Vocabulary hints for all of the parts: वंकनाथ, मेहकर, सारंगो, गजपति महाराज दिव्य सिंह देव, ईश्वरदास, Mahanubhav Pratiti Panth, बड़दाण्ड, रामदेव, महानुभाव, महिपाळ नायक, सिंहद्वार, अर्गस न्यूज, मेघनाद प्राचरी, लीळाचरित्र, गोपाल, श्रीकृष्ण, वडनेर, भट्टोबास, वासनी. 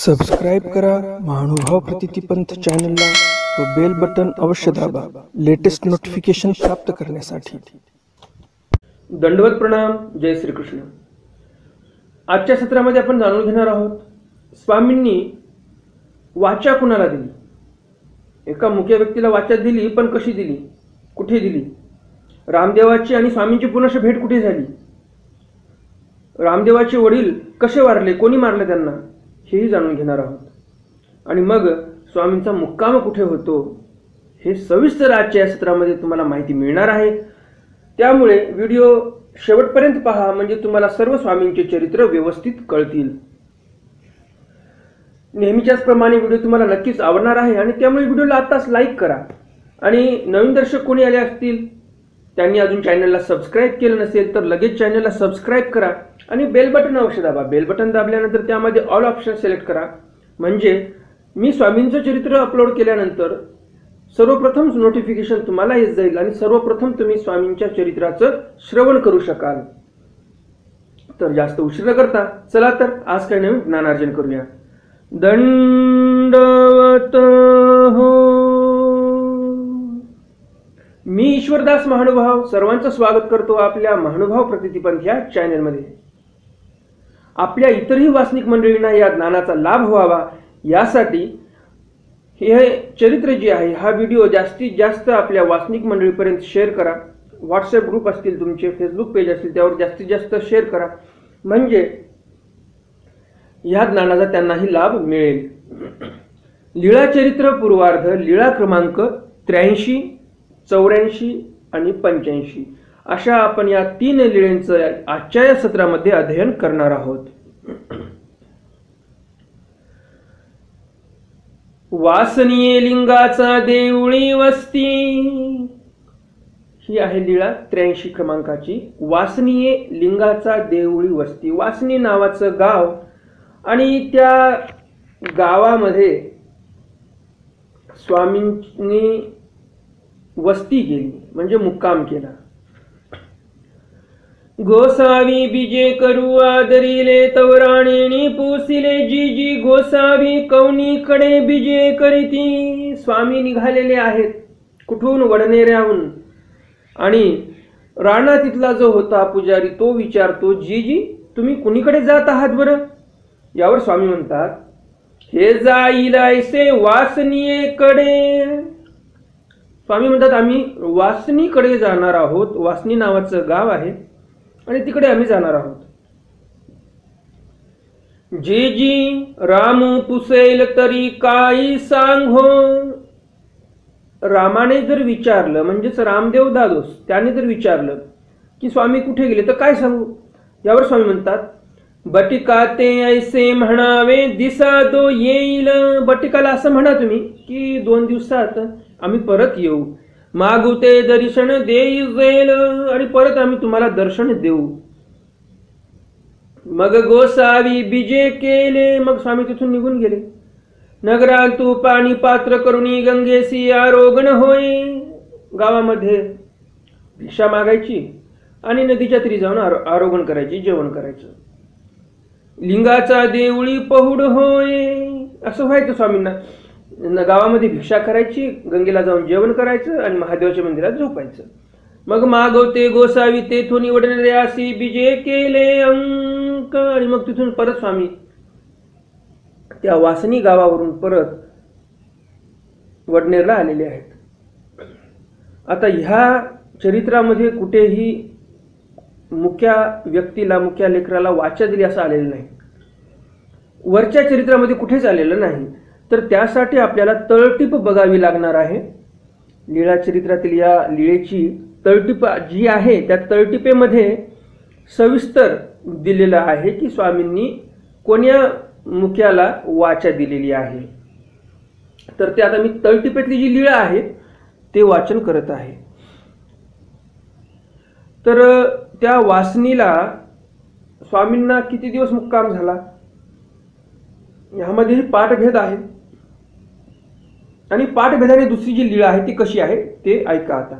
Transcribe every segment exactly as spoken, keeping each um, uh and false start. Subscribe करा महानुभाव प्रतिती पंथ चॅनलला व बेल बटन अवश्य दाबा लेटेस्ट नोटिफिकेशन प्राप्त करण्यासाठी। दंडवत प्रणाम। जय श्रीकृष्ण। आजच्या सत्रामध्ये आपण जाणून घेणार आहोत स्वामींनी वाचा कुणाला दिली। एका मुख्य व्यक्तीला वाचा दिली, पण कशी दिली, कुठे दिली। रामदेवाची आणि स्वामींची पुनश्च भेट कुठे झाली। रामदेवाचे वडील कसे वारले, कोणी मारले त्यांना, हेही जाणून घेणार आहोत। आणि मग स्वामींचा मुक्काम कुठे होतो हे सविस्तर आजच्या सत्रामध्ये तुम्हाला माहिती मिळणार आहे। त्यामुळे व्हिडिओ शेवटपर्यंत पहा, म्हणजे तुम्हाला सर्व स्वामींचे चरित्र व्यवस्थित कळतील। नेहमीच्याच प्रमाणे व्हिडिओ तुम्हाला नक्कीच आवडणार आहे आणि त्यामुळे व्हिडिओला आताच लाईक करा। आणि नवीन दर्शक कोणी आले असतील त्यांनी अजून चॅनलला सबस्क्राइब केलं नसेल तर लगेच चॅनलला सबस्क्राइब करा आणि बेल बटन अवश्य दाबा। बेल बटन दाबल्यानंतर त्यामध्ये ऑल ऑप्शन सिलेक्ट करा, म्हणजे मी स्वामींचं चरित्र अपलोड केल्यानंतर सर्वप्रथम नोटिफिकेशन तुम्हाला येत जाईल आणि सर्वप्रथम तुम्ही स्वामींच्या चरित्राचं श्रवण करू शकाल। तर जास्त उशीर न करता चला तर आज काही नवीन ज्ञानार्जन करूया। दंडवत हो। मी ईश्वरदास महानुभाव सर्वांचं स्वागत करतो आपल्या महानुभाव प्रतितीपंथ या चॅनलमध्ये। आपल्या इतरही वासनिक मंडळींना या ज्ञानाचा लाभ व्हावा यासाठी हे चरित्र जे आहे हा व्हिडिओ जास्तीत जास्त आपल्या वासनिक मंडळीपर्यंत शेअर करा। व्हॉट्सअप ग्रुप असतील तुमचे, फेसबुक पेज असतील, त्यावर जास्तीत जास्त शेअर करा, म्हणजे या ज्ञानाचा त्यांनाही लाभ मिळेल। लीळाचरित्र पूर्वार्ध लीळा क्रमांक त्र्याऐंशी चौऱ्याऐंशी आणि पंच्याऐंशी अशा आपण या तीन लीळेंचं आजच्या या सत्रामध्ये अध्ययन करणार आहोत। वासनीय लिंगाचा देवळी वस्ती ही आहे लीळा त्र्याऐंशी क्रमांकाची वासनीय लिंगाचा देवळी वस्ती। वासनी नावाचं गाव आणि त्या गावामध्ये स्वामींनी वस्ती केली, म्हणजे मुक्काम केला। गोसावी बीजे करू आदरिले तवराणेनी पोसिले जी जी गोसावी कवनीकडे बीजे करीती। स्वामी निघालेले आहेत कुठून, वडनेऱ्याहून, आणि राणा तिथला जो होता पुजारी तो विचारतो, जी जी तुम्ही कुणीकडे जात आहात बरं। यावर स्वामी म्हणतात, हे जाईलायसे वासनीयेकडे। स्वामी म्हणतात आम्ही वासनीकडे जाणार आहोत। वासनी नावाचं गाव आहे आणि तिकडे आम्ही जाणार आहोत। जी जी रामू पुसेल तरी काही सांगो। रामाने जर विचारलं, म्हणजेच रामदेव दादोस त्याने जर विचारलं की स्वामी कुठे गेले तर काय सांगू। यावर स्वामी म्हणतात, बटिका ते ऐसे म्हणावे दिसा दो येईल। बटिकाला असं म्हणा तुम्ही की दोन दिवसात आम्ही परत येऊ। मागू ते दर्शन देईल, आणि परत आम्ही तुम्हाला दर्शन देऊ। मग गोसावी बीजे केले, मग स्वामी तिथून निघून गेले। नगरात तू पाणी पात्र करुणी गंगेसी आरोग्य होय। गावामध्ये भिक्षा मागायची आणि नदीच्या तीरी जाऊन आरोग्य करायची, जेवण करायचं। लिंगाचा देवळी पहुड होय, असं व्हायचं स्वामींना। गावामध्ये भिक्षा करायची, गंगेला जाऊन जेवण करायचं आणि महादेवाच्या मंदिरात झोपायचं। मग मागवते गोसावी तेथून वडनेऱ्यासी बीजे केले अंक। आणि मग तिथून परत स्वामी त्या वासनी गावावरून परत वडनेरला आलेले आहेत। आता ह्या चरित्रामध्ये कुठेही मुख्या व्यक्तीला, मुख्या लेकराला वाचा दिली असं आलेलं नाही, वरच्या चरित्रामध्ये कुठेच आलेलं नाही। तर त्यासाठी आपल्याला तळटीप बघावी लागणार आहे। लीळाचरित्रातील या लीळेची तळटीप जी आहे त्या तळटीपेमध्ये सविस्तर दिलेलं आहे की स्वामींनी कोण्या मुख्याला वाचा दिलेली आहे। तर ते आता मी तळटीपेतली जी लीळा आहे ते वाचन करत आहे। तर त्या वासनीला स्वामींना किती दिवस मुक्काम झाला यामध्ये पाठभेद आहे, आणि पाठभेदाने दुसरी जी लीळा आहे ती कशी आहे ते ऐका। आता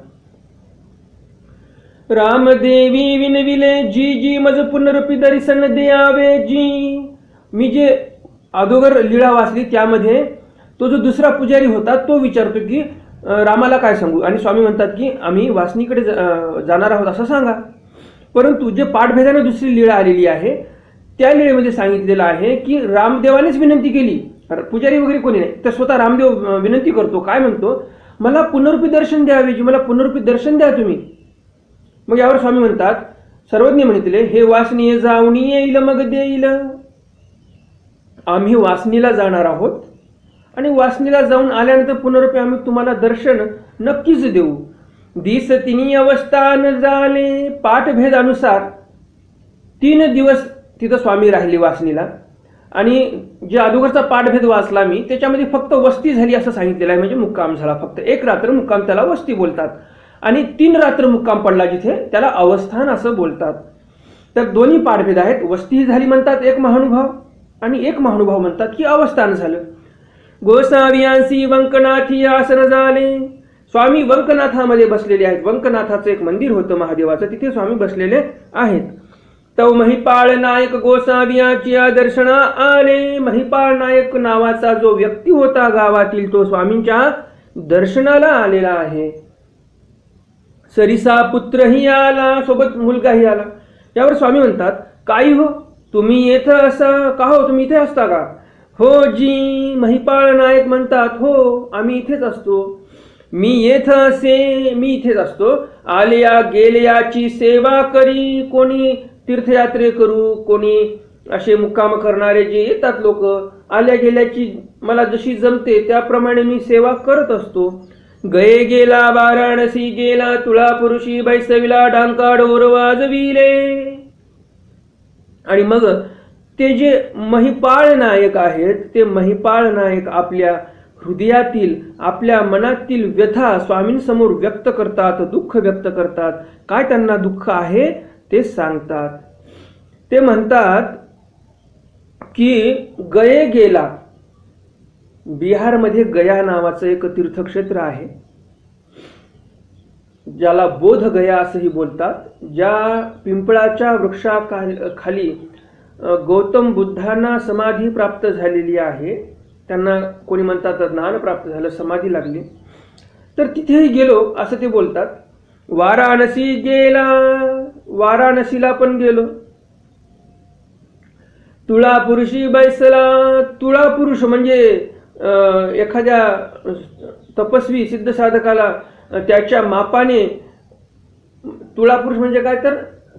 रामदेवी विनविले जी जी मज पुनरपि दर्शन द्यावे जी। मी जे अदोगर लीळा वाचली त्यामध्ये तो जो दुसरा पुजारी होता तो विचारतो की रामाला काय सांगू, आणि स्वामी म्हणतात की आम्ही वासनीकडे जाणार आहोत असं सांगा। परंतु जे पाठभेदाने दुसरी लीळा आलेली आहे त्या लीळेमध्ये सांगितलेलं आहे की रामदेवानेच विनंती केली, पुजारी वगैरे कोणी नाही, तर स्वतः रामदेव विनंती करतो, काय म्हणतो, मला पुनरुपी दर्शन द्यावे जी, मला पुनरुपी दर्शन द्या तुम्ही। मग यावर स्वामी म्हणतात सर्वज्ञ म्हणितले हे वासनीय जाऊन येईल मग देईल, आम्ही वासनीला जाणार आहोत आणि वासनीला जाऊन आल्यानंतर पुनरुपी आम्ही तुम्हाला दर्शन नक्कीच देऊ। दिस तिन्ही अवस्थान झाले, पाठभेदानुसार तीन दिवस तिथे स्वामी राहिले वासनीला, आणि जे अदोगरचा पाठभेद वाचला मी त्याच्यामध्ये फक्त वस्ती झाली असं सांगितलेलं आहे, म्हणजे मुक्काम झाला, फक्त एक रात्र मुक्काम त्याला वस्ती बोलतात आणि तीन रात्र मुक्काम पडला जिथे त्याला अवस्थान असं बोलतात। तर दोन्ही पाठभेद आहेत, वस्ती झाली म्हणतात एक महानुभाव आणि एक महानुभाव म्हणतात की अवस्थान झालं। गोसावियांसी वंकनाथी आसन झाले, स्वामी वंकनाथामध्ये बसलेले आहेत, वंकनाथाचं एक मंदिर होतं महादेवाचं तिथे स्वामी बसलेले आहेत। तव महिपाळ नायक गोसावियाच्या दर्शना आले, महिपाळ नायक नावाचा जो व्यक्ती होता गावातील तो स्वामींच्या दर्शनाला आलेला आहे। सरिसा पुत्रही आला, सोबत मुलगाही आला। यावर स्वामी म्हणतात काय हो तुम्ही येथे असा का हो, तुम्ही इथे असता का? हो जी, महिपाळ नायक म्हणतात हो आम्ही इथेच असतो, मी येथे असे मी इथेच असतो। आलेया गेलेयाची सेवा करी, कोणी तीर्थयात्रे करू, कोणी असे मुक्काम करणारे जे येतात लोक, आल्या गेल्याची मला जशी जमते त्याप्रमाणे मी सेवा करत असतो। गये गेला वाराणसी गेला, तुळा पुरुषी बैसविला, डांका डोर वाजविले। आणि मग ते जे महिपाळ नायक आहेत ते महिपाळ नायक आपल्या हृदयातील आपल्या मनातील व्यथा स्वामींसमोर व्यक्त करतात, दुःख व्यक्त करतात, काय त्यांना दुःख आहे ते सांगतात। ते म्हणतात की गये गेला, बिहारमध्ये गया नावाचं एक तीर्थक्षेत्र आहे ज्याला बोध गया असंही बोलतात, ज्या पिंपळाच्या वृक्षाखाली गौतम बुद्धांना समाधी प्राप्त झालेली आहे, त्यांना कोणी म्हणतात ज्ञान प्राप्त झालं, समाधी लागली, तर तिथेही गेलो असं ते बोलतात। वाराणसी गेला, वाराणसीला पण गेलो। तुळा पुरुषी बैसला, तुळा पुरुष म्हणजे एखाद्या तपस्वी सिद्ध साधकाला त्याच्या मापाने, तुळा पुरुष म्हणजे काय तर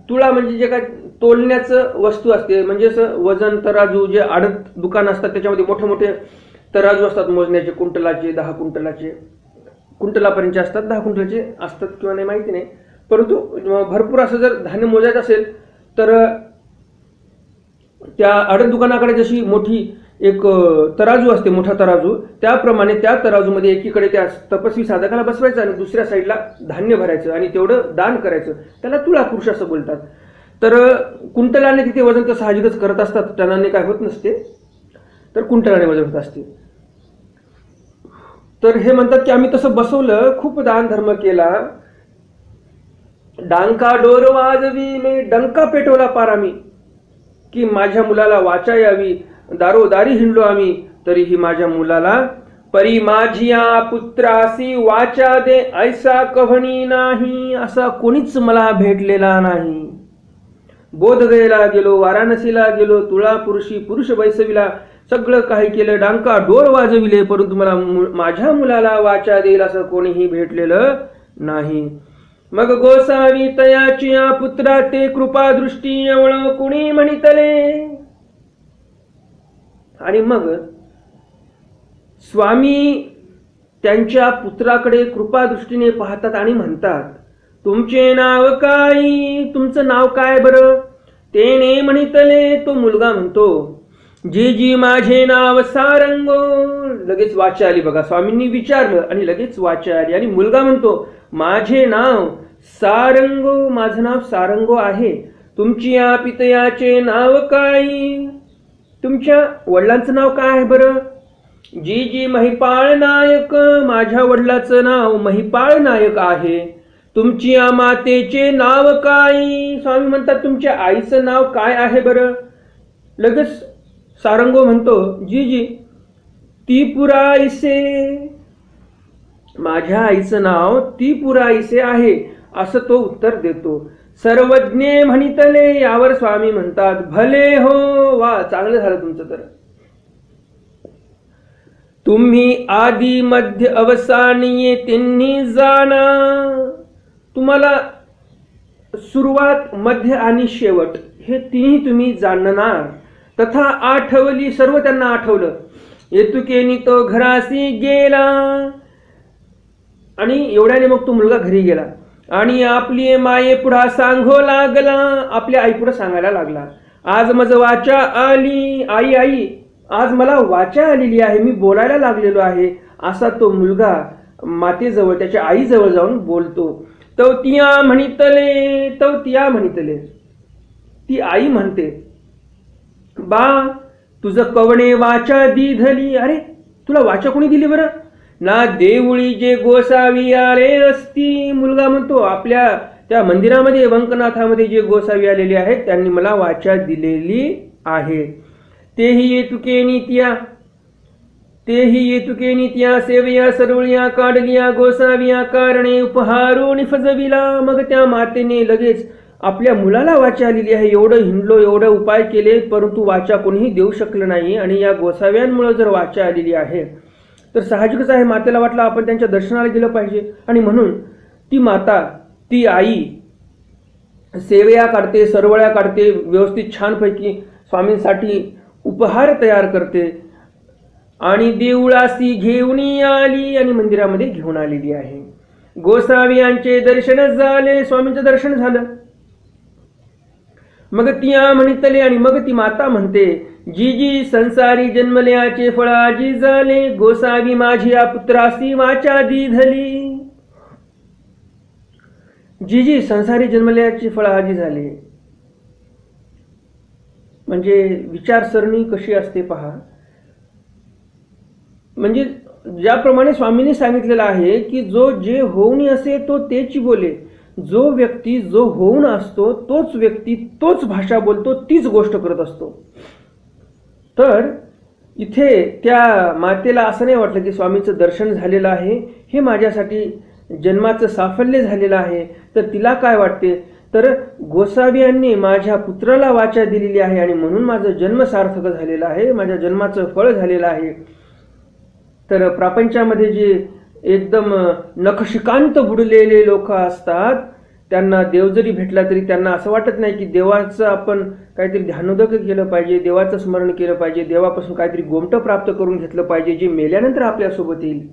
तुळा म्हणजे जे काय तोलण्याचं वस्तू असते, म्हणजे वजन तराजू जे आडत दुकान असतात त्याच्यामध्ये मोठे मोठे तराजू असतात मोजण्याचे, कुंटलाचे दहा कुंटलाचे कुंटलापर्यंतचे असतात, दहा कुंटलाचे असतात किंवा नाही माहिती नाही, परंतु भरपूर असं जर धान्य मोजायचं असेल तर त्या आडत दुकानाकडे जशी मोठी एक तराजू असते, मोठा तराजू, त्याप्रमाणे त्या तराजूमध्ये एकीकडे त्या तपस्वी साधकाला बसवायचं आणि दुसऱ्या साईडला धान्य भरायचं आणि तेवढं दान करायचं, त्याला तुळा पुरुष असं बोलतात। तर कुंटलाने तिथे वजन तर साहजिकच करत असतात, टनाने काय होत नसते, तर कुंटलाने वजन होत असते। तर हे म्हणतात की आम्ही तसं बसवलं, खूप दान धर्म केला, डांका डोर वाजविले, डंका पेटवला पार आम्ही, की माझ्या मुलाला वाचा यावी, दारोदारी हिंडलो आम्ही तरीही माझ्या मुलाला, परी माझिया पुत्रासी वाचा दे ऐसा कहणी नाही, असा कोणीच मला भेटलेला नाही। बोधगयेला गेलो, वाराणसीला गेलो, तुळा पुरुषी पुरुष बैसविला, सगळं काही केलं, डांका डोर वाजविले, परंतु मला माझ्या मुलाला वाचा देईल असं कोणीही भेटलेलं नाही। मग गोसावी तयाचिया पुत्रा ते कृपा दृष्टी एवढं कुणी म्हणितले। आणि मग स्वामी त्यांच्या पुत्राकडे कृपा दृष्टीने पाहतात आणि म्हणतात तुमचे नाव काय, तुमचं नाव काय बरं? तेने म्हणितले, तो मुलगा म्हणतो जी जी माझे नाव सारंगो। लगेच वाचा आली बघा, स्वामींनी विचारलं आणि लगेच वाचा आली आणि मुलगा म्हणतो माझे नाव सारंगो, माझं नाव सारंगो आहे। तुमची या पितयाचे नाव काय, तुमच्या वडिलांचं नाव काय आहे बरं? जी जी महिपाळ नायक, माझ्या वडिलाचं नाव महिपाळ नायक आहे। तुमची या मातेचे नाव काय? स्वामी म्हणतात तुमच्या आईचं नाव काय आहे बरं? लगेच सारंगो म्हणतो, जी जी ती पुराईसे, माझ्या आईचं नाव ती पुराईसे आहे असं तो उत्तर देतो। सर्वज्ञे म्हणितले यावर स्वामी म्हणतात, भले हो, वा चांगलं झालं तुमचं। तर तुम्ही आदि मध्य अवसानीये तिन्ही जाना, तुम्हाला सुरुवात मध्य आणि शेवट हे तिन्ही तुम्ही जाणणार। तथा आठवली, सर्व त्यांना आठवलं। येतुकेनी तो घरासी गेला, आणि एवढ्याने मग तो मुलगा घरी गेला आणि आपली माये पुढा सांगो लागला, आपल्या आई पुढे सांगायला लागला। आज माझं वाचा आली, आई आई आज मला वाचा आलेली आहे, मी बोलायला लागलेलो आहे, असा तो मुलगा मातेजवळ त्याच्या आईजवळ जाऊन बोलतो। तवतिया म्हणितले, तवतिया म्हणितले, ती आई म्हणते, बा तुझं कवणे वाचा दिधली, अरे तुला वाचा कोणी दिली बरं ना, देवळी जे गोसावी आले असती। मुलगा म्हणतो, आपल्या त्या मंदिरामध्ये वंकनाथामध्ये जे गोसावी आलेले आहेत त्यांनी मला वाचा दिलेली आहे। तेही येतुके नित्या, तेही येतुके नित्या सेवया सरुळ्या काढल्या, गोसाव्या कारणे उपहारून फजविला। मग त्या मातेने लगेच आपल्या मुलाला वाचा आलेली आहे, एवढं हिंडलो, एवढं उपाय केले, परंतु वाचा कोणीही देऊ शकलं नाही, आणि या गोसाव्यांमुळे जर वाचा आलेली आहे तर साहजिकच आहे मातेला वाटलं आपण त्यांच्या दर्शनाला गेलं पाहिजे, आणि म्हणून ती माता ती आई सेवया काढते, सरवळ्या काढते, व्यवस्थित छानपैकी स्वामींसाठी उपहार तयार करते, आणि देवळासी घेऊन आली, आणि मंदिरामध्ये घेऊन आलेली आहे। गोसाव्यांचे दर्शन झाले, स्वामींचं दर्शन झालं। मग ती आ म्हणितले, आणि मग ती माता म्हणते, जी जी संसारी जन्मल्याचे फळाजी झाले, गोसावी माझी या पुत्रासी वाचा दिधली। जी जी संसारी जन्मल्याचे फळाजी झाले, म्हणजे विचारसरणी कशी असते पहा। म्हणजे ज्याप्रमाणे स्वामींनी सांगितलेलं आहे की जो जे होऊन असे तो तेच बोले, जो व्यक्ती जो होऊन असतो तोच व्यक्ती तोच भाषा बोलतो, तीच गोष्ट करत असतो। तर इथे त्या मातेला असं नाही वाटलं की स्वामींचं दर्शन झालेलं आहे, हे माझ्यासाठी जन्माचं साफल्य झालेलं आहे। तर तिला काय वाटते, तर गोसाव्यांनी माझ्या पुत्राला वाचा दिलेली आहे आणि म्हणून माझं जन्म सार्थक झालेला आहे, माझ्या जन्माचं फळ झालेलं आहे। तर प्रापंचामध्ये जे एकदम नखशिकांत बुडलेले लोक असतात त्यांना देव जरी भेटला तरी त्यांना असं वाटत नाही की देवाचं आपण काहीतरी ध्यानोदक केलं पाहिजे, देवाचं स्मरण केलं पाहिजे, देवापासून काहीतरी गोमट प्राप्त करून घेतलं पाहिजे जे मेल्यानंतर आपल्यासोबत येईल।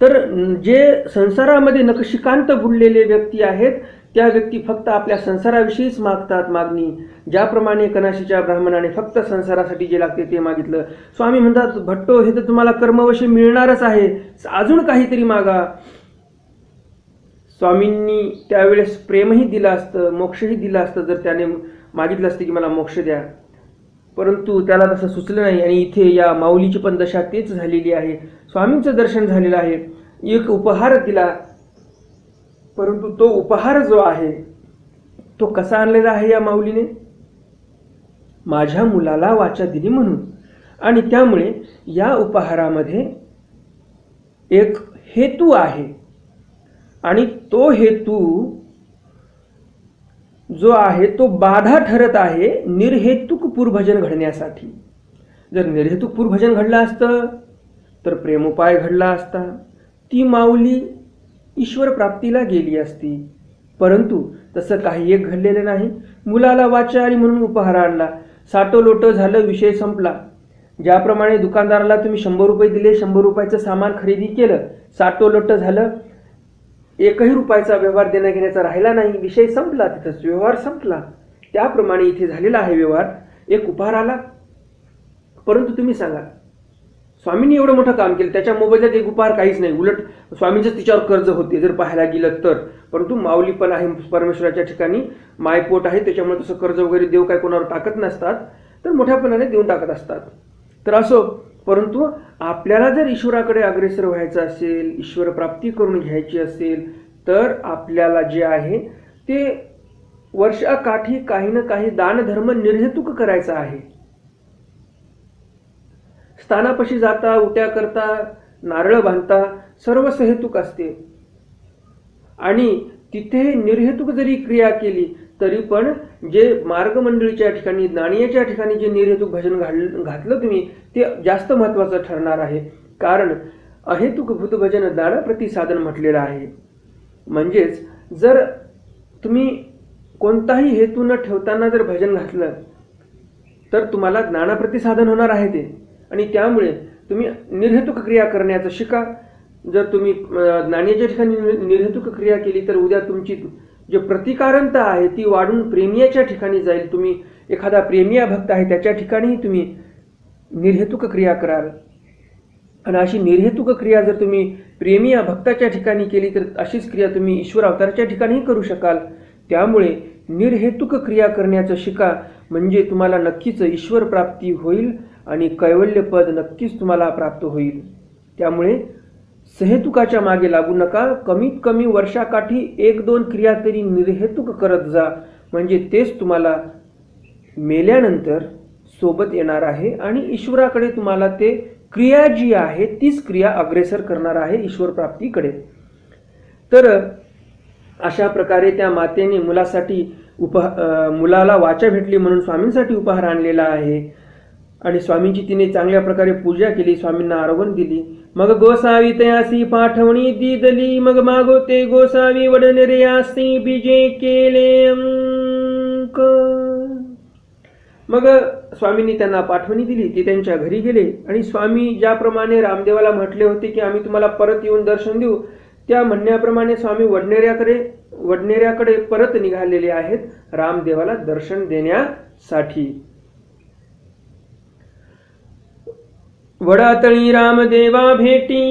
तर जे संसारामध्ये नखशिकांत बुडलेले व्यक्ती आहेत त्या व्यक्ती फक्त आपल्या संसाराविषयीच मागतात मागणी, ज्याप्रमाणे कनाशीच्या ब्राह्मणाने फक्त संसारासाठी जे लागते ते मागितलं। स्वामी म्हणतात, भट्टो हे तर तुम्हाला कर्मवशी मिळणारच आहे, अजून काहीतरी मागा। स्वामींनी त्यावेळेस प्रेमही दिलं असतं, मोक्षही दिलं असतं जर त्याने मागितलं असतं की मला मोक्ष द्या, परंतु त्याला तसं सुचलं नाही। आणि इथे या माऊलीची पण दशा तेच झालेली आहे, स्वामींचं दर्शन झालेलं आहे, एक उपहार दिला, परंतु तो उपहार जो आहे तो कसा आणलेला आहे या माऊलीने, माझ्या मुलाला वाचा दिली म्हणून। आणि त्यामुळे या उपहारामध्ये एक हेतू आहे, आणि तो हेतू जो आहे तो बाधा ठरत आहे निर्हेतुक पूर्वभजन घडण्यासाठी। जर निर्हेतुक पूर्वभजन घडलं असतं तर प्रेमोपाय घडला असता, ती माऊली ईश्वर प्राप्तीला गेली असती, परंतु तसं काही एक घडलेलं नाही। मुलाला वाचा आली म्हणून उपहार आणला, साठोलोटो झालं, विषय संपला। ज्याप्रमाणे दुकानदाराला तुम्ही शंभर रुपये दिले, शंभर रुपयाचं सामान खरेदी केलं, साठोलोटो झालं, एकही रुपयाचा व्यवहार देण्या घेण्याचा राहिला नाही, विषय संपला, तिथंच व्यवहार संपला। त्याप्रमाणे इथे झालेला आहे व्यवहार, एक उपहार आला, परंतु तुम्ही सांगा स्वामींनी एवढं मोठं काम केलं, त्याच्या मोबदल्यात एक उपहार काहीच नाही, उलट स्वामींचंच तिच्यावर कर्ज होते जर पाहायला गेलं तर। परंतु माऊली पण आहे परमेश्वराच्या ठिकाणी, मायपोट आहे, त्याच्यामुळे तसं कर्ज वगैरे देव काय कोणावर टाकत नसतात, तर मोठ्यापणाने देऊन टाकत असतात। तर असो, परंतु आपल्याला जर ईश्वराकडे अग्रेसर व्हायचं असेल, ईश्वर प्राप्ती करून घ्यायची असेल, तर आपल्याला जे आहे ते वर्षाकाठी काही ना काही दानधर्म निर्हेतुक करायचा आहे। स्थानापशी जाता, उट्या करता, नारळ बांधता, सर्व सहेतुक असते। आणि तिथे निर्हेतुक जरी क्रिया केली तरी पण जे मार्गमंडळीच्या ठिकाणी, ज्ञानीच्या ठिकाणी जे निर्हेतुक भजन घातलं तुम्ही ते जास्त महत्त्वाचं ठरणार आहे। कारण अहेतुक भूत भजन ज्ञान प्रतिसाधन म्हटलेलं आहे। म्हणजेच जर तुम्ही कोणताही हेतू न ठेवताना जर भजन घातलं तर तुम्हाला ज्ञान प्रतिसाधन होणार आहे ते। आणि त्यामुळे तुम्ही निर्हेतुक क्रिया करण्याचं शिका। जर तुम्ही ज्ञानीच्या ठिकाणी निर्हेतुक क्रिया केली तर उद्या तुमची जे प्रतिकारंता आहे ती वाढून प्रेमीयाच्या ठिकाणी जाईल। तुम्ही एखादा प्रेमीया भक्त आहे त्याच्या ठिकाणी तुम्ही निर्हेतुक क्रिया कराल। आणि अशी निर्हेतुक क्रिया जर तुम्ही प्रेमीया भक्ताच्या ठिकाणी केली तर अशीच क्रिया तुम्ही ईश्वर अवताराच्या ठिकाणीही करू शकाल। त्यामुळे निर्हेतुक क्रिया करण्याचं शिका, म्हणजे तुम्हाला नक्कीच ईश्वर प्राप्ती होईल आणि कैवल्य पद नक्कीच तुम्हाला प्राप्त होईल। त्यामुळे सहेतुकाच्या मागे लागू नका। कमीत कमी वर्षाकाठी एक दोन क्रिया तरी निर्हेतुक करत जा, म्हणजे तेच तुम्हाला मेल्यानंतर सोबत येणार आहे आणि ईश्वराकडे तुम्हाला ते क्रिया जी आहे तीच क्रिया अग्रेसर करणार आहे ईश्वर प्राप्तीकडे। तर अशा प्रकारे त्या मातेने मुलासाठी उप मुलाला वाचा भेटली म्हणून स्वामींसाठी उपहार आणलेला आहे आणि स्वामींची तिने चांगल्या प्रकारे पूजा केली, स्वामींना आरवण दिली। मग गोसावी तयासी पाठवणी दिदली, मग मागोते गोसावी वडनेरे आसी बीजे केले अंक। मग स्वामींनी त्यांना पाठवणी दिली, ते त्यांच्या घरी गेले आणि स्वामी ज्याप्रमाणे रामदेवाला म्हटले होते की आम्ही तुम्हाला परत येऊन दर्शन देऊ, त्या म्हणण्याप्रमाणे स्वामी वडनेऱ्याकडे वडनेऱ्याकडे परत निघालेले आहेत रामदेवाला दर्शन देण्यासाठी। वडातळी रामदेवा भेटी,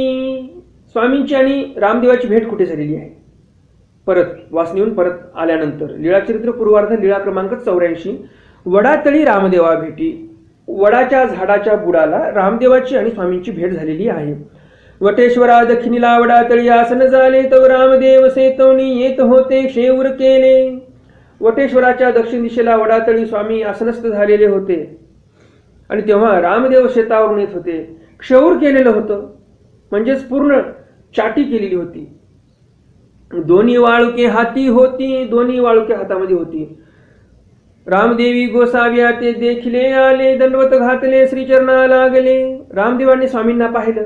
स्वामींची आणि रामदेवाची भेट कुठे झालेली आहे? परत वासनेहून परत आल्यानंतर, लीळाचरित्र पूर्वार्ध लीळा क्रमांक चौऱ्याऐंशी। वडातळी रामदेवा भेटी, वडाच्या झाडाच्या बुडाला रामदेवाची आणि स्वामींची भेट झालेली आहे। वटेश्वरा दक्षिणीला वडातळी आसन झाले, तव रामदेव सेतवणी येत होते क्षेऊर केले। वटेश्वराच्या दक्षिण दिशेला वडातळी स्वामी आसनस्थ झालेले होते आणि तेव्हा रामदेव शेतावरून येत होते। क्षेऊर केलेलं होतं म्हणजेच पूर्ण चाटी केलेली होती। दोन्ही वाळुके हाती होती, दोन्ही वाळुके हातामध्ये होती। रामदेवी गोसाव्या ते देखिले आले, दंडवत घातले श्रीचरणा लागले। रामदेवाने स्वामींना पाहिलं,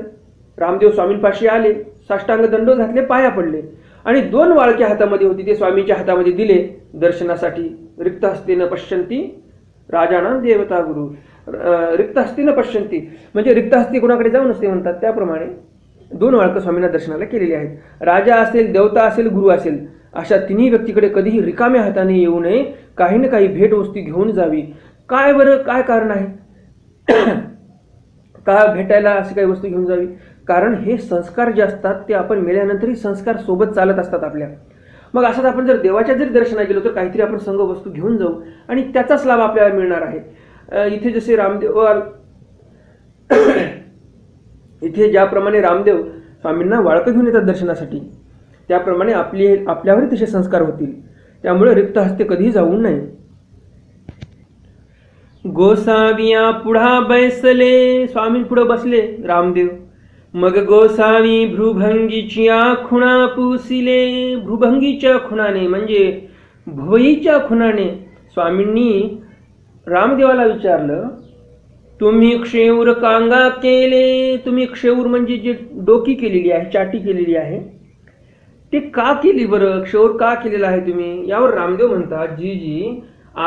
रामदेव स्वामींपाशी आले, साष्टांग दंडो घातले, पाया पडले आणि दोन वाळके हातामध्ये होती ते स्वामींच्या हातामध्ये दिले दर्शनासाठी। रिक्त हस्तेन पश्यंती राजानां देवता गुरु, रिक्त हस्तेन पश्यंती म्हणजे रिक्त हस्ती कोणाकडे जाऊ नसते म्हणतात, त्याप्रमाणे दोन वाळके स्वामींना दर्शनाला केलेली आहेत। राजा असेल, देवता असेल, गुरु असेल, अशा तिन्ही व्यक्तीकडे कधीही रिकाम्या हाताने येऊ नये, काही ना काही भेटवस्तू घेऊन जावी। काय बरं, काय कारण आहे का भेटायला अशी काही वस्तू घेऊन जावी? कारण हे संस्कार जे असतात ते आपण मेल्यानंतरही संस्कार सोबत चालत असतात आपल्या। मग असंच आपण जर देवाच्या जरी दर्शना गेलो तर काहीतरी आपण संग वस्तू घेऊन जाऊ आणि त्याचाच लाभ आपल्याला मिळणार आहे। इथे जसे रामदेव इथे ज्याप्रमाणे रामदेव स्वामींना वाळकं घेऊन येतात दर्शनासाठी, त्याप्रमाणे आपली आपल्यावरही तसे संस्कार होतील। त्यामुळे रिक्त हस्ते कधीही जाऊ नये। गोसाविया पुढा बैसले, स्वामी पुढे बसले रामदेव। मग गोसावी भ्रुभंगीच्या खुणा पुसिले, भ्रुभंगीच्या खुणाने म्हणजे भुवईच्या खुणाने स्वामींनी रामदेवाला विचारलं, तुम्ही क्षेऊर कांगा केले, तुम्ही क्षेऊर म्हणजे जे डोकी केलेली आहे, चाटी केलेली आहे, ते का केली बरं? क्षेऊर का केलेला आहे तुम्ही? यावर रामदेव म्हणतात, जी जी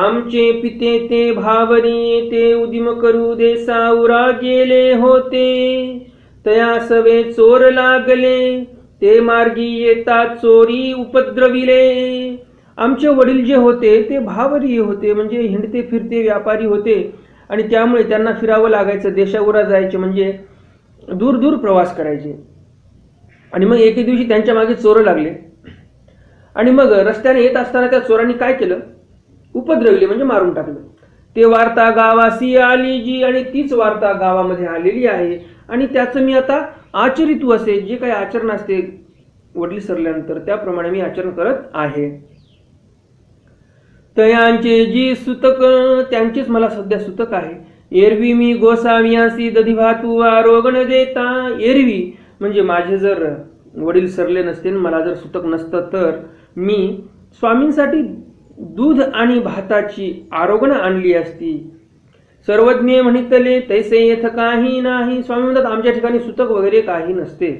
आमचे पिते ते भावरी, ते उदिम करू दे सावरा गेले होते, तया सवे चोर लागले, ते मार्गी येता चोरी उपद्रविले। आमचे वडील जे होते ते भावरी होते म्हणजे हिंडते फिरते व्यापारी होते आणि त्यामुळे त्यांना फिरावं लागायचं, देशावरा जायचे म्हणजे दूर दूर प्रवास करायचे। आणि मग एके दिवशी त्यांच्या मागे चोर लागले आणि मग रस्त्याने येत असताना त्या चोरांनी काय केलं? उपद्रवले म्हणजे मारून टाकलं। ते वार्ता गावासी आली जी, आणि तीच वार्ता गावामध्ये आलेली आहे आणि त्याचं मी आता आचरितू असे, जे काही आचरण असते वडील सरल्यानंतर त्याप्रमाणे मी आचरण करत आहे। तयांचे जी सुतक, त्यांचेच मला सध्या सुतक आहे, एरवी मी गोसाव्यासी दधिभातू वा रोगण देता, एरवी म्हणजे माझे जर वडील सरले नसते, मला जर सुतक नसतं तर मी स्वामींसाठी दूध आणि भाताची आरोगण आणली असती। सर्वज्ञ म्हणितले तैसे येथ काही नाही, स्वामी म्हणतात आमच्या ठिकाणी सुतक वगैरे काही नसते।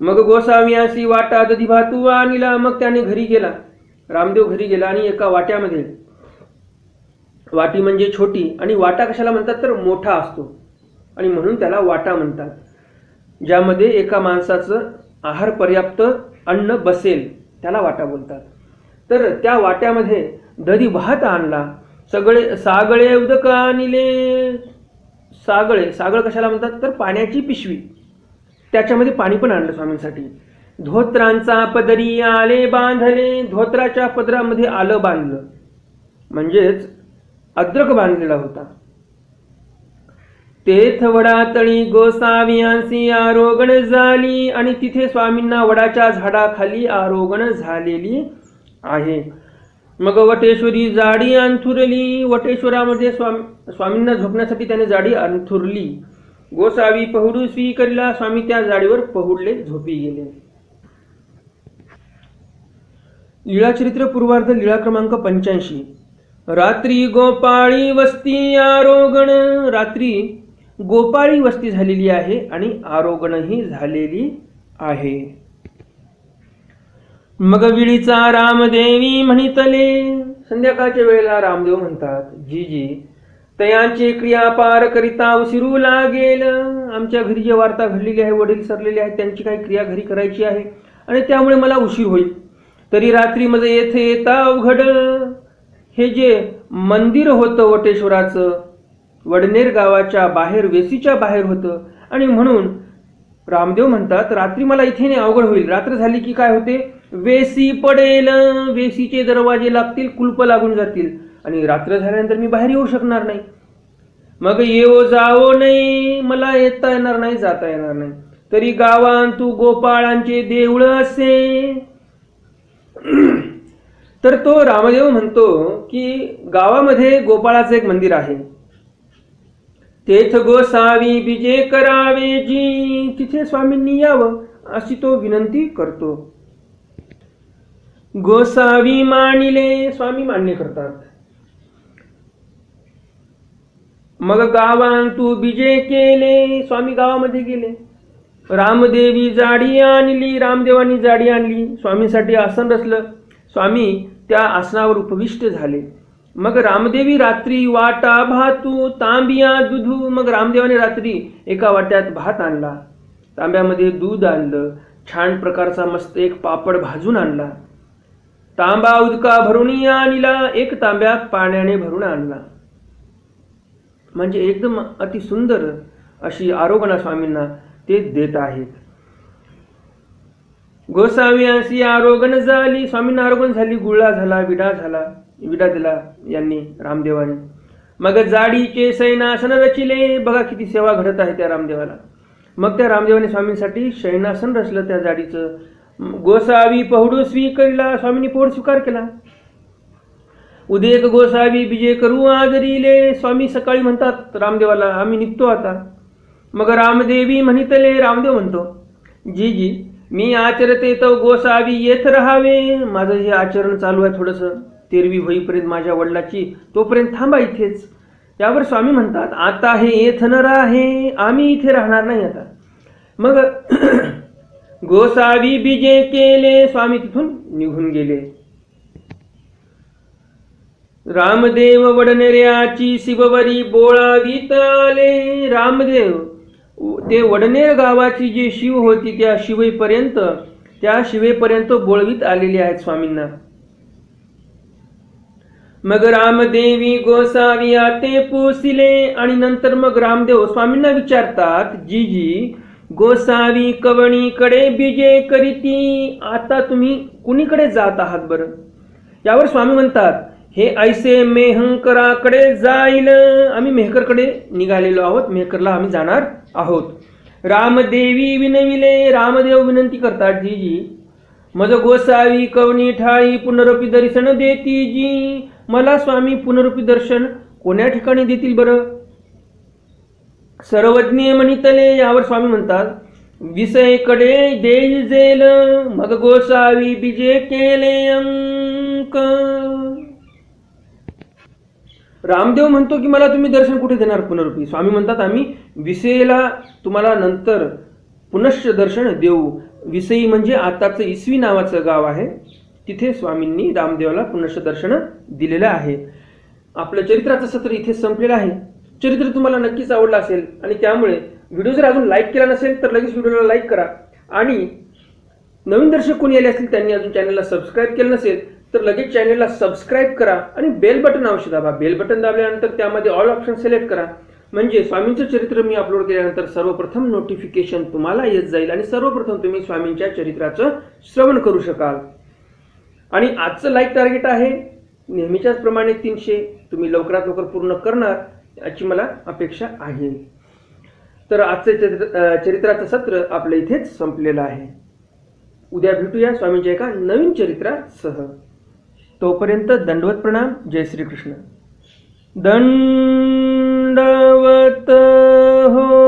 मग गोसाव्यासी वाटा दधिभातू वा आणला, मग त्याने घरी गेला, रामदेव घरी गेला आणि एका वाट्यामध्ये, वाटी म्हणजे छोटी आणि वाटा कशाला म्हणतात तर मोठा असतो आणि म्हणून त्याला वाटा म्हणतात, ज्यामध्ये एका माणसाचं आहार पर्याप्त अन्न बसेल त्याला वाटा बोलतात। तर त्या वाट्यामध्ये दधी भात आणला, सगळे सागळे उदक आणले, सागळे सागळ कशाला म्हणतात तर पाण्याची पिशवी, त्याच्यामध्ये पाणी पण आणलं स्वामींसाठी। धोत्रांचा पदरी आले बांधले, धोत्राच्या पदरामध्ये आलं बांधलं म्हणजेच अद्रक बांधलेला होता। तेथ वडातळी गोसाव्यांसी आरोगण झाली, आणि तिथे स्वामींना वडाच्या झाडाखाली आरोगण झालेली आहे। मग वटेश्वरी जाडी अंथुरली, वटेश्वरामध्ये स्वामी स्वामींना झोपण्यासाठी त्याने जाडी अंथुरली। गोसावी पहुडू स्वीकारला, स्वामी त्या जाडीवर पहुडले, झोपी गेले। लीळाचरित्र पूर्वार्ध लीळा क्रमांक पंच्याऐंशी। रात्री गोपाळी वस्ती आरोगण, रात्री गोपाळी वस्ती झालेली आहे आणि आरोगणही झालेली आहे। मग विळीचा रामदेवी म्हणितले, संध्याकाळच्या वेळेला रामदेव म्हणतात जी जी तयांचे क्रिया पार करिता उशिरू लागेल, आमच्या घरी जे वार्ता घडलेली आहे, वडील सरलेले आहेत, त्यांची काही क्रिया घरी करायची आहे आणि त्यामुळे मला उशीर होईल। तरी रात्री मज येथे येता उघड, हे जे मंदिर होतं वटेश्वराचं वडनेर गावाच्या बाहेर वेसीच्या बाहेर होतं आणि म्हणून रामदेव म्हणतात रात्री मला इथे नाही अवघड होईल। रात्र झाली की काय होते वेसी पडेल, वेसीचे दरवाजे लागतील, कुलप लागून जातील आणि रात्र झाल्यानंतर मी बाहेर येऊ शकणार नाही। मग येवो जावो नाही, मला येता येणार नाही, जाता येणार नाही। तरी गावांतू गोपाळांचे देऊळ असे, तर तो रामदेव म्हणतो की गावामध्ये गोपाळाचे एक मंदिर आहे। तेथ गोसावी बीजे करावे जी, तिथे स्वामींनी यावं अशी तो विनंती करतो। गोसावी मानिले, स्वामी मान्य करतात। मग गावांतू बीजे केले, स्वामी गावामध्ये गेले। रामदेवी जाडी आणली, रामदेवांनी जाडी आणली, स्वामींसाठी आसन रचलं, स्वामी त्या आसनावर उपविष्ट झाले। मग रामदेवी रात्री वाटा भातू तांबिया दुधू, मग रामदेवाने रात्री एका वाट्यात भात आणला, तांब्यामध्ये दूध आणलं, छान प्रकारचा मस्त एक पापड भाजून आणला, तांबा उदका भरून आणला, एक तांब्या पाण्याने भरून आणला, म्हणजे एकदम अति सुंदर अशी आरोगणा स्वामींना ते देत आहेत। गोसाव्यांसी आरोगण झाली, स्वामींना आरोगण झाली, गुळा झाला, विडा झाला, विडा दिला यांनी रामदेवाने। मग जाडीचे शयनासन रचिले, बघा किती सेवा घडत आहे त्या रामदेवाला। मग त्या रामदेवाने स्वामींसाठी शयनासन रचलं त्या जाडीचं। गोसावी पहुडू स्वीकारला, स्वामींनी पोहड स्वीकार केला। उदेक गोसावी बीजे करू आदरिले, स्वामी सकाळी म्हणतात रामदेवाला आम्ही निघतो आता। मग रामदेवी म्हणितले, रामदेव म्हणतो जी जी मी आचरते तो गोसावी येत राहावे, माझं हे आचरण चालू आहे, थोडंसं तेरवी होईपर्यंत माझ्या वडिलाची, तोपर्यंत थांबा इथेच। यावर स्वामी म्हणतात आता हे येथ न राहे, आम्ही इथे राहणार नाही आता। मग गोसावी बीजे केले, स्वामी तिथून निघून गेले। रामदेव वडनेर्याची शिववरी बोळावीत आले, रामदेव ते वडनेर गावाची जी शिव होती त्या शिवेपर्यंत त्या शिवेपर्यंत बोळवीत आलेले आहेत स्वामींना। मग रामदेवी गोसावी आते पोसिले, आणि नंतर मग रामदेव स्वामींना विचारतात जी जी गोसावी कवणीकडे बीजे करीती, आता तुम्ही कुणीकडे जात आहात बरं? यावर स्वामी म्हणतात हे ऐसे मेहकराकडे जाईल, आम्ही मेहकरकडे निघालेलो आहोत, मेहकरला आम्ही जाणार आहोत। रामदेवी विनविले, रामदेव विनंती करतात जी जी मज गोसावी कवनी ठाई पुनरुपी दर्शन देती जी, मला स्वामी पुनरुपी दर्शन कोण्या ठिकाणी देतील बरं? सर्वज्ञ म्हणितले यावर स्वामी म्हणतात विषयकडे देई जेल मग गोसावी बीजे केले अंक। रामदेव म्हणतो की मला तुम्ही दर्शन कुठे देणार पुनरुपी, स्वामी म्हणतात आम्ही विषयला तुम्हाला नंतर पुनश्च दर्शन देऊ। विषयी म्हणजे आताचं इसवी नावाचं गाव आहे, तिथे स्वामींनी रामदेवाला पुनश्च दर्शन दिलेलं आहे। आपलं चरित्राचं सत्र इथे संपलेलं आहे। चरित्र तुम्हाला नक्कीच आवडलं असेल आणि त्यामुळे व्हिडिओ जर अजून लाईक केला नसेल तर लगेच व्हिडिओला लाईक करा आणि नवीन दर्शक कोणी आले असतील त्यांनी अजून चॅनलला सबस्क्राइब केलं नसेल तर लगेच चॅनलला सबस्क्राइब करा आणि बेल बटन अवश्य दाबा। बेल बटन दाबल्यानंतर त्यामध्ये ऑल ऑप्शन सिलेक्ट करा म्हणजे स्वामींचं चरित्र मी अपलोड केल्यानंतर सर्वप्रथम नोटिफिकेशन तुम्हाला येत जाईल आणि सर्वप्रथम तुम्ही स्वामींच्या चरित्राचं श्रवण करू शकाल। आणि आजचं लाईक टार्गेट आहे नेहमीच्याच प्रमाणे तीनशे, तुम्ही लवकरात लवकर पूर्ण करणार याची मला अपेक्षा आहे। तर आजचे चरित्र चरित्राचं सत्र आपलं इथेच संपलेलं आहे। उद्या भेटूया स्वामींच्या एका नवीन चरित्रासह। तोपर्यंत दंडवत प्रणाम, जय श्री कृष्ण। दंडवत हो।